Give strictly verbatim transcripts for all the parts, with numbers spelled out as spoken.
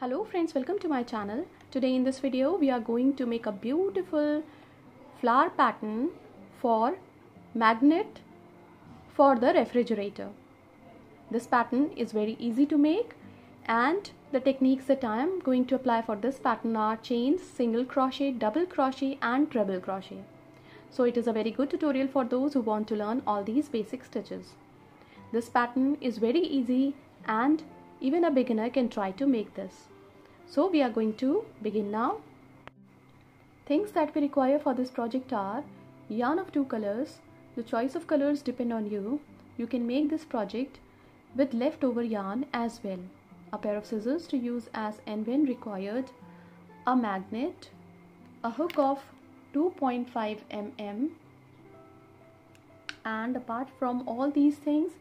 Hello friends, welcome to my channel. Today in this video we are going to make a beautiful flower pattern for magnet for the refrigerator. This pattern is very easy to make, and the techniques that I am going to apply for this pattern are chains, single crochet, double crochet and treble crochet. So it is a very good tutorial for those who want to learn all these basic stitches. This pattern is very easy and even a beginner can try to make this. So we are going to begin now. Things that we require for this project are yarn of two colors. The choice of colors depend on you. You can make this project with leftover yarn as well. A pair of scissors to use as and when required. A magnet. A hook of two point five millimeters. And apart from all these things,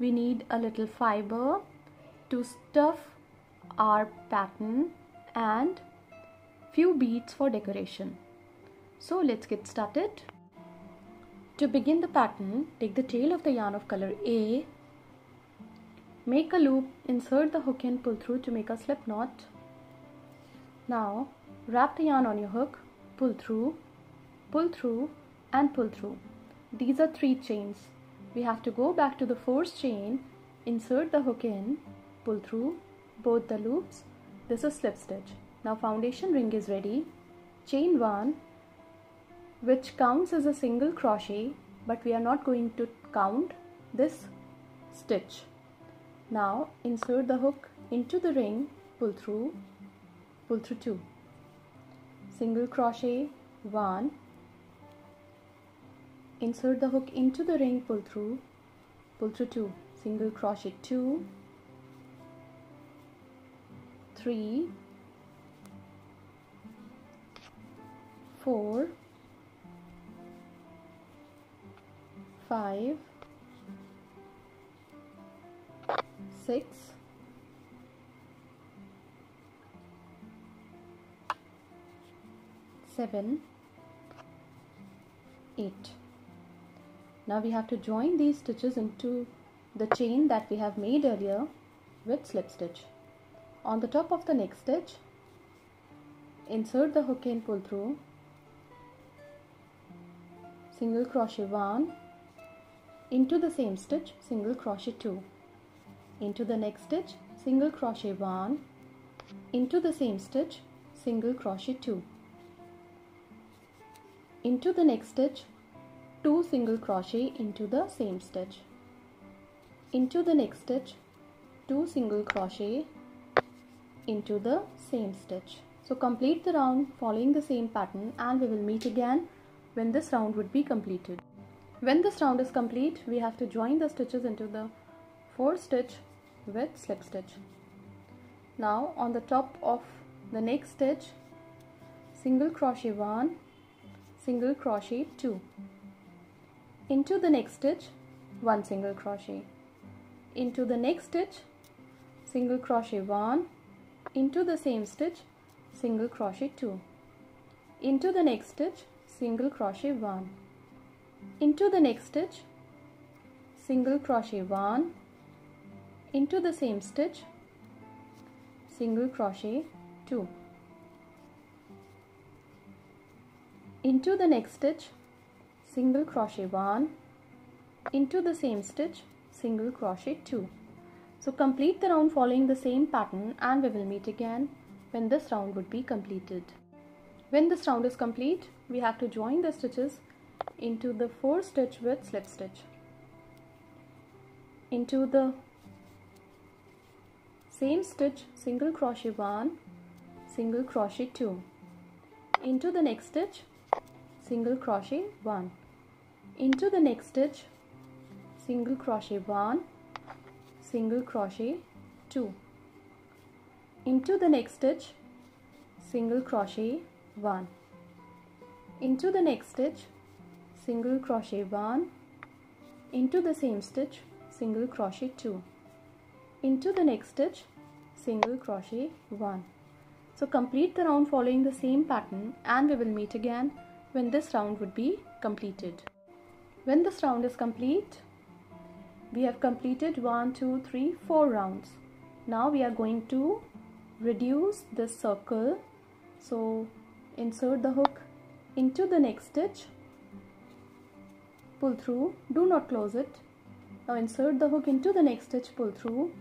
we need a little fiber to stuff our pattern and few beads for decoration. So let's get started. To begin the pattern, take the tail of the yarn of color A, make a loop, insert the hook and pull through to make a slip knot. Now wrap the yarn on your hook, pull through, pull through and pull through. These are three chains. We have to go back to the fourth chain, insert the hook in, pull through both the loops. This is slip stitch. Now foundation ring is ready. Chain one, which counts as a single crochet, but we are not going to count this stitch. Now insert the hook into the ring, pull through, pull through two. Single crochet one, insert the hook into the ring, pull through, pull through two. Single crochet two, three, four, five, six, seven, eight. Now we have to join these stitches into the chain that we have made earlier with slip stitch. On the top of the next stitch, insert the hook and pull through, single crochet one, into the same stitch, single crochet two, into the next stitch, single crochet one, into the same stitch, single crochet two, into the next stitch, two single crochet into the same stitch, into the next stitch, two single crochet into the same stitch. So complete the round following the same pattern, and we will meet again when this round would be completed. When this round is complete, we have to join the stitches into the fourth stitch with slip stitch. Now on the top of the next stitch, single crochet one, single crochet two, into the next stitch, one single crochet, into the next stitch, single crochet one, into the same stitch, single crochet two, into the next stitch, single crochet one, into the next stitch, single crochet one, into the same stitch, single crochet two, into the next stitch, single crochet one, into the same stitch, single crochet two. So complete the round following the same pattern, and we will meet again when this round would be completed. When this round is complete, we have to join the stitches into the fourth stitch with slip stitch, into the same stitch, single crochet one, single crochet two, into the next stitch, single crochet one, into the next stitch, single crochet one, single crochet two, into the next stitch, single crochet one, into the next stitch, single crochet one, into the same stitch, single crochet two, into the next stitch, single crochet one. So complete the round following the same pattern, and we will meet again when this round would be completed. When this round is complete, we have completed one, two, three, four rounds. Now we are going to reduce this circle. So insert the hook into the next stitch, pull through, do not close it. Now insert the hook into the next stitch, pull through.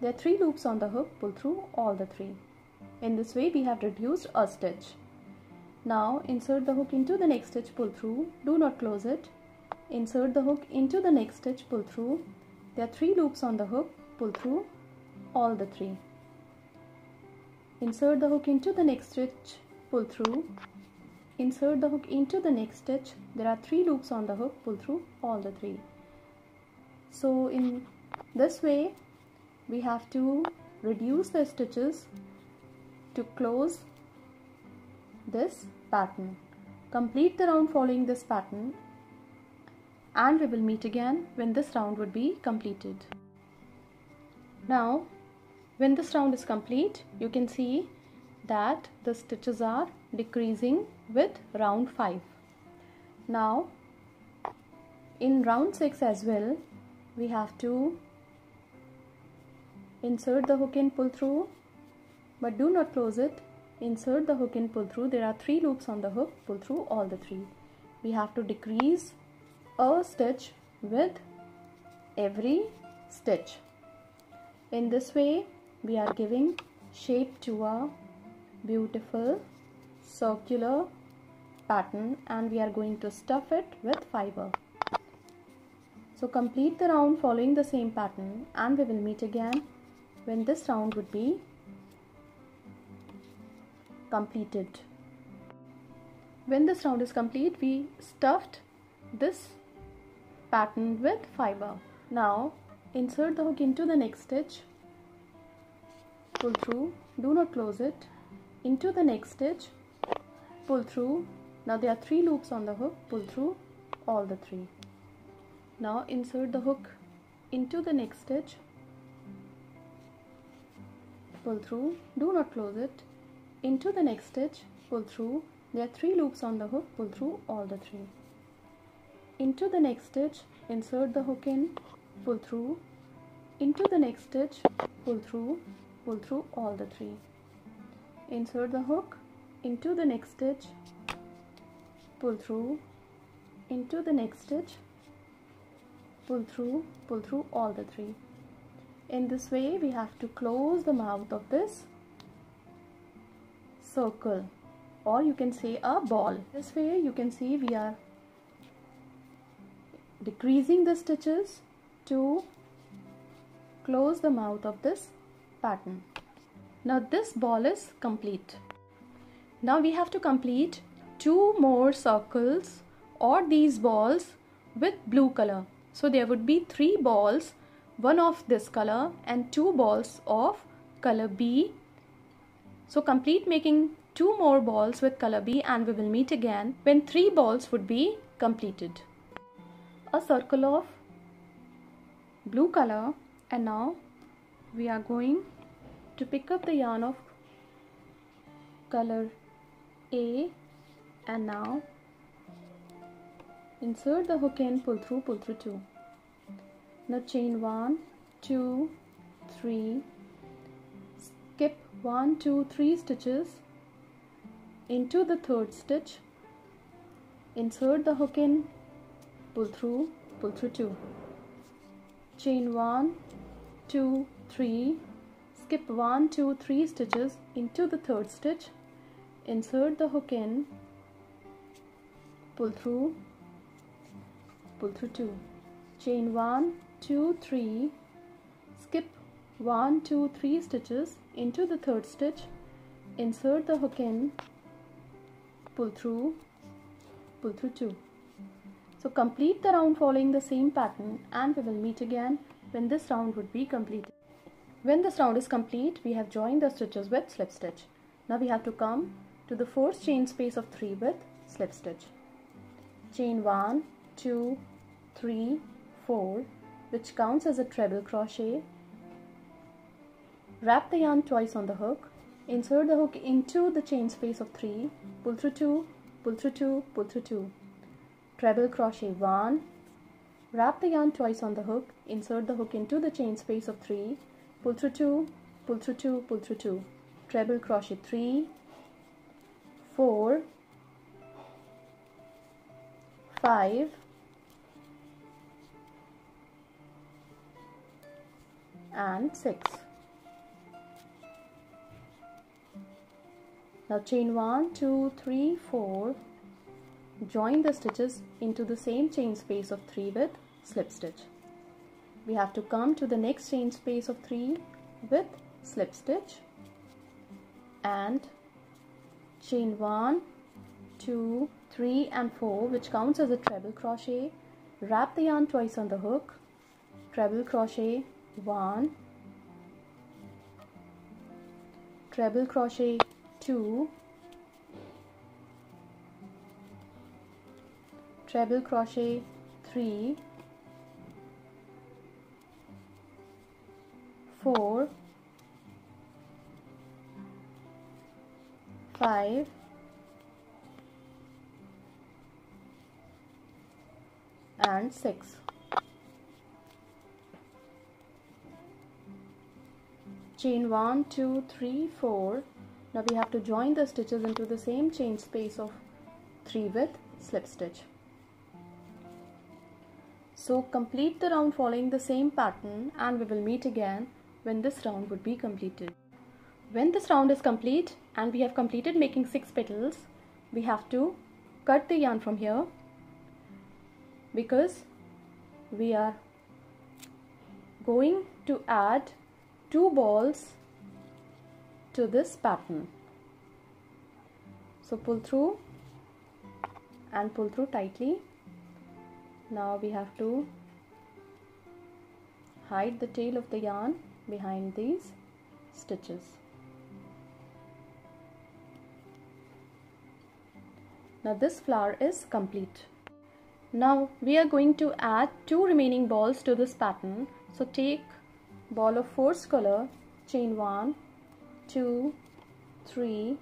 There are three loops on the hook, pull through all the three. In this way we have reduced a stitch. Now insert the hook into the next stitch, pull through, do not close it. Insert the hook into the next stitch, pull through. There are three loops on the hook, pull through all the three. Insert the hook into the next stitch, pull through. Insert the hook into the next stitch. There are three loops on the hook, pull through all the three. So in this way we have to reduce the stitches to close this pattern. Complete the round following this pattern, and we will meet again when this round would be completed. Now when this round is complete, you can see that the stitches are decreasing with round five. Now in round six as well, we have to insert the hook in, pull through, but do not close it. Insert the hook in, pull through. There are three loops on the hook, pull through all the three. We have to decrease a stitch with every stitch. In this way we are giving shape to a beautiful circular pattern, and we are going to stuff it with fiber. So complete the round following the same pattern, and we will meet again when this round would be completed. When this round is complete, we stuffed this pattern with fiber. Now insert the hook into the next stitch, pull through, do not close it. Into the next stitch, pull through. Now there are three loops on the hook, pull through all the three. Now insert the hook into the next stitch, pull through, do not close it. Into the next stitch, pull through. There are three loops on the hook, pull through all the three. Into the next stitch, insert the hook in, pull through. Into the next stitch, pull through, pull through all the three. Insert the hook into the next stitch, pull through. Into the next stitch, pull through, pull through all the three. In this way we have to close the mouth of this circle, or you can say a ball. This way you can see we are decreasing the stitches to close the mouth of this pattern. Now this ball is complete. Now we have to complete two more circles or these balls with blue color. So there would be three balls, one of this color and two balls of color B. So complete making two more balls with color B, and we will meet again when three balls would be completed. A circle of blue color, and now we are going to pick up the yarn of color A, and now insert the hook in, pull through, pull through two. Now chain one, two, three, skip one, two, three stitches. Into the third stitch, insert the hook in, pull through, pull through two. Chain one, two, three, skip one, two, three stitches. Into the third stitch, insert the hook in, pull through, pull through two. Chain one, two, three, skip one, two, three stitches. Into the third stitch, insert the hook in, pull through, pull through two. So complete the round following the same pattern, and we will meet again when this round would be completed. When this round is complete, we have joined the stitches with slip stitch. Now we have to come to the fourth chain space of three with slip stitch. Chain one, two, three, four, which counts as a treble crochet. Wrap the yarn twice on the hook. Insert the hook into the chain space of three, pull through two, pull through two, pull through two. Treble crochet one. Wrap the yarn twice on the hook. Insert the hook into the chain space of three, pull through two, pull through two, pull through two, treble crochet three, four, five, and six. Now chain one, two, three, four. Join the stitches into the same chain space of three with slip stitch. We have to come to the next chain space of three with slip stitch and chain one, two, three and four, which counts as a treble crochet. Wrap the yarn twice on the hook, treble crochet one, treble crochet two, treble crochet three, four, five, and six. Chain one, two, three, four. Now we have to join the stitches into the same chain space of three with slip stitch. So complete the round following the same pattern, and we will meet again when this round would be completed. When this round is complete and we have completed making six petals, we have to cut the yarn from here because we are going to add two balls to this pattern. So pull through and pull through tightly. Now we have to hide the tail of the yarn behind these stitches. Now this flower is complete. Now we are going to add two remaining balls to this pattern. So take ball of force color, chain one, two, three,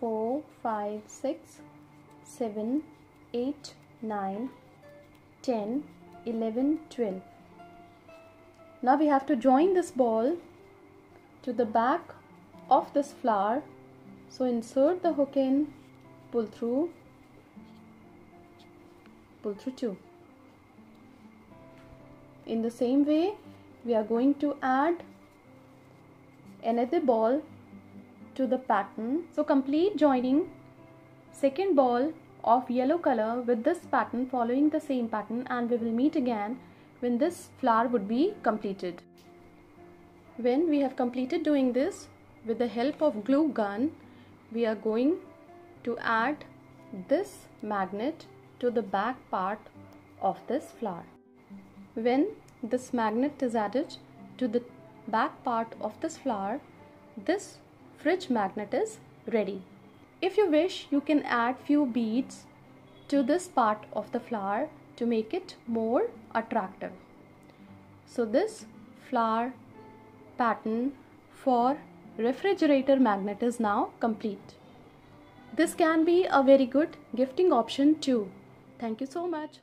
four, five, six, seven, eight, nine, ten, eleven, twelve. Now we have to join this ball to the back of this flower. So insert the hook in, pull through, pull through two. In the same way, we are going to add another ball to the pattern. So complete joining second ball of yellow color with this pattern, following the same pattern, and we will meet again when this flower would be completed. When we have completed doing this, with the help of glue gun, we are going to add this magnet to the back part of this flower. When this magnet is added to the back part of this flower, this fringe magnet is ready. If you wish, you can add few beads to this part of the flower to make it more attractive. So this flower pattern for refrigerator magnet is now complete. This can be a very good gifting option too. Thank you so much.